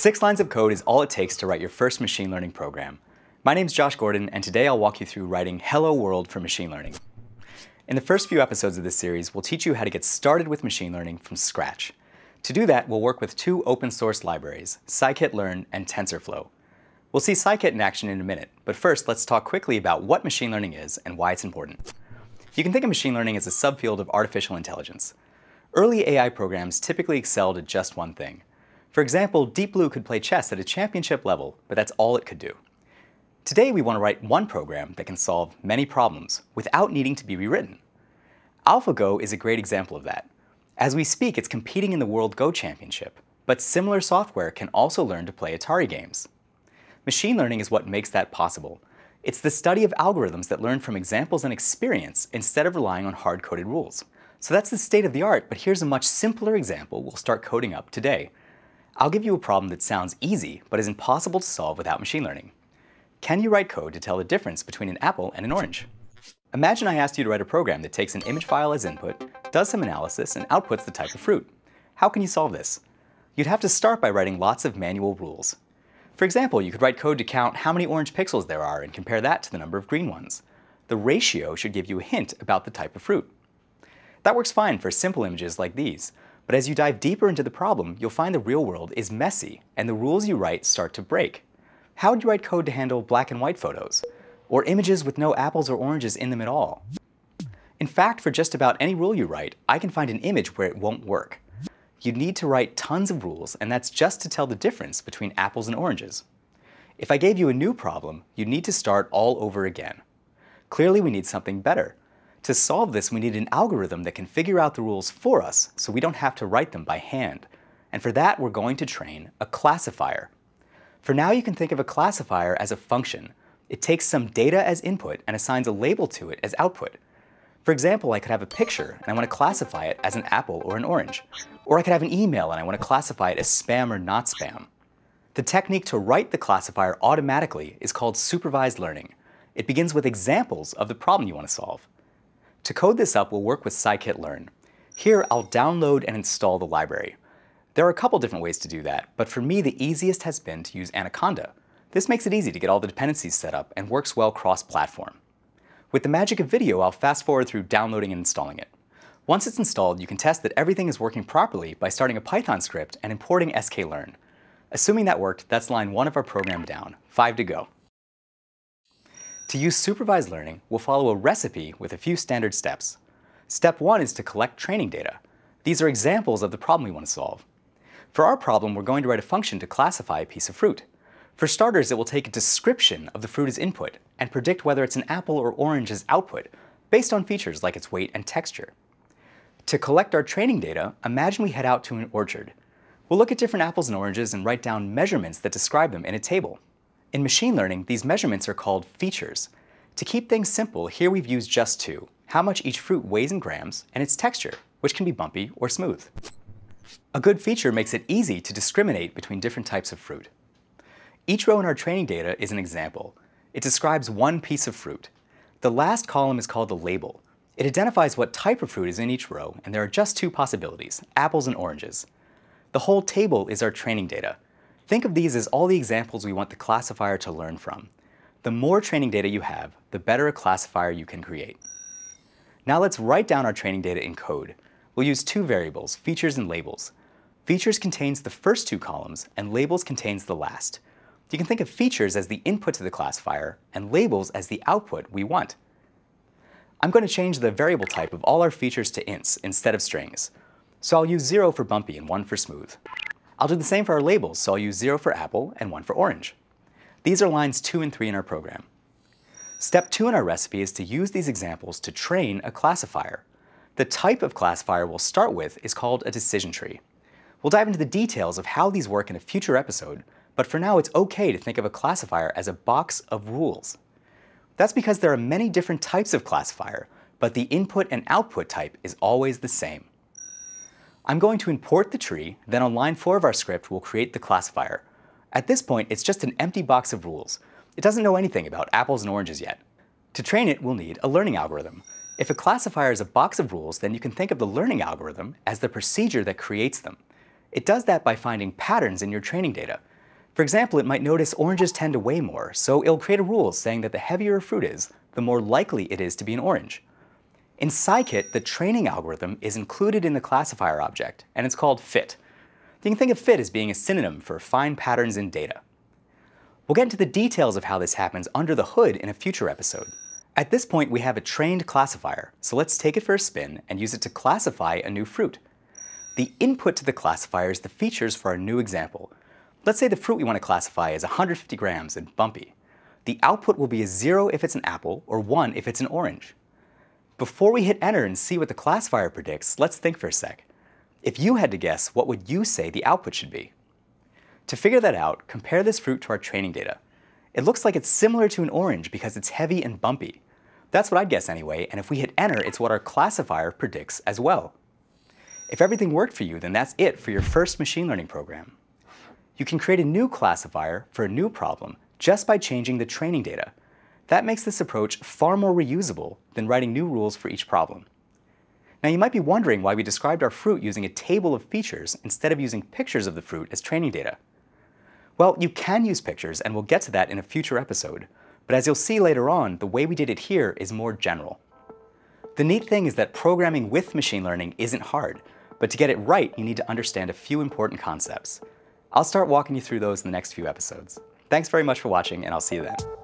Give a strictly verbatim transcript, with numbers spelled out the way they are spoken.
Six lines of code is all it takes to write your first machine learning program. My name's Josh Gordon, and today I'll walk you through writing Hello World for machine learning. In the first few episodes of this series, we'll teach you how to get started with machine learning from scratch. To do that, we'll work with two open source libraries, Scikit-learn and TensorFlow. We'll see Scikit in action in a minute, but first let's talk quickly about what machine learning is and why it's important. You can think of machine learning as a subfield of artificial intelligence. Early A I programs typically excelled at just one thing. For example, Deep Blue could play chess at a championship level, but that's all it could do. Today we want to write one program that can solve many problems without needing to be rewritten. AlphaGo is a great example of that. As we speak, it's competing in the World Go Championship, but similar software can also learn to play Atari games. Machine learning is what makes that possible. It's the study of algorithms that learn from examples and experience instead of relying on hard-coded rules. So that's the state of the art, but here's a much simpler example we'll start coding up today. I'll give you a problem that sounds easy, but is impossible to solve without machine learning. Can you write code to tell the difference between an apple and an orange? Imagine I asked you to write a program that takes an image file as input, does some analysis, and outputs the type of fruit. How can you solve this? You'd have to start by writing lots of manual rules. For example, you could write code to count how many orange pixels there are and compare that to the number of green ones. The ratio should give you a hint about the type of fruit. That works fine for simple images like these. But as you dive deeper into the problem, you'll find the real world is messy, and the rules you write start to break. How would you write code to handle black and white photos? Or images with no apples or oranges in them at all? In fact, for just about any rule you write, I can find an image where it won't work. You'd need to write tons of rules, and that's just to tell the difference between apples and oranges. If I gave you a new problem, you'd need to start all over again. Clearly, we need something better. To solve this, we need an algorithm that can figure out the rules for us so we don't have to write them by hand. And for that, we're going to train a classifier. For now, you can think of a classifier as a function. It takes some data as input and assigns a label to it as output. For example, I could have a picture and I want to classify it as an apple or an orange. Or I could have an email and I want to classify it as spam or not spam. The technique to write the classifier automatically is called supervised learning. It begins with examples of the problem you want to solve. To code this up, we'll work with Scikit-learn. Here, I'll download and install the library. There are a couple different ways to do that, but for me, the easiest has been to use Anaconda. This makes it easy to get all the dependencies set up and works well cross-platform. With the magic of video, I'll fast forward through downloading and installing it. Once it's installed, you can test that everything is working properly by starting a Python script and importing sklearn. Assuming that worked, that's line one of our program down, five to go. To use supervised learning, we'll follow a recipe with a few standard steps. Step one is to collect training data. These are examples of the problem we want to solve. For our problem, we're going to write a function to classify a piece of fruit. For starters, it will take a description of the fruit as input and predict whether it's an apple or orange as output, based on features like its weight and texture. To collect our training data, imagine we head out to an orchard. We'll look at different apples and oranges and write down measurements that describe them in a table. In machine learning, these measurements are called features. To keep things simple, here we've used just two, how much each fruit weighs in grams, and its texture, which can be bumpy or smooth. A good feature makes it easy to discriminate between different types of fruit. Each row in our training data is an example. It describes one piece of fruit. The last column is called the label. It identifies what type of fruit is in each row, and there are just two possibilities, apples and oranges. The whole table is our training data. Think of these as all the examples we want the classifier to learn from. The more training data you have, the better a classifier you can create. Now let's write down our training data in code. We'll use two variables, features and labels. Features contains the first two columns, and labels contains the last. You can think of features as the input to the classifier, and labels as the output we want. I'm going to change the variable type of all our features to ints instead of strings. So I'll use zero for bumpy and one for smooth. I'll do the same for our labels, so I'll use zero for apple and one for orange. These are lines two and three in our program. Step two in our recipe is to use these examples to train a classifier. The type of classifier we'll start with is called a decision tree. We'll dive into the details of how these work in a future episode, but for now it's okay to think of a classifier as a box of rules. That's because there are many different types of classifier, but the input and output type is always the same. I'm going to import the tree, then on line four of our script, we'll create the classifier. At this point, it's just an empty box of rules. It doesn't know anything about apples and oranges yet. To train it, we'll need a learning algorithm. If a classifier is a box of rules, then you can think of the learning algorithm as the procedure that creates them. It does that by finding patterns in your training data. For example, it might notice oranges tend to weigh more, so it'll create a rule saying that the heavier a fruit is, the more likely it is to be an orange. In Scikit, the training algorithm is included in the classifier object, and it's called fit. You can think of fit as being a synonym for find patterns in data. We'll get into the details of how this happens under the hood in a future episode. At this point, we have a trained classifier, so let's take it for a spin and use it to classify a new fruit. The input to the classifier is the features for our new example. Let's say the fruit we want to classify is one hundred fifty grams and bumpy. The output will be a zero if it's an apple, or one if it's an orange. Before we hit enter and see what the classifier predicts, let's think for a sec. If you had to guess, what would you say the output should be? To figure that out, compare this fruit to our training data. It looks like it's similar to an orange because it's heavy and bumpy. That's what I'd guess anyway, and if we hit enter, it's what our classifier predicts as well. If everything worked for you, then that's it for your first machine learning program. You can create a new classifier for a new problem just by changing the training data. That makes this approach far more reusable than writing new rules for each problem. Now you might be wondering why we described our fruit using a table of features instead of using pictures of the fruit as training data. Well, you can use pictures, and we'll get to that in a future episode. But as you'll see later on, the way we did it here is more general. The neat thing is that programming with machine learning isn't hard, but to get it right, you need to understand a few important concepts. I'll start walking you through those in the next few episodes. Thanks very much for watching, and I'll see you then.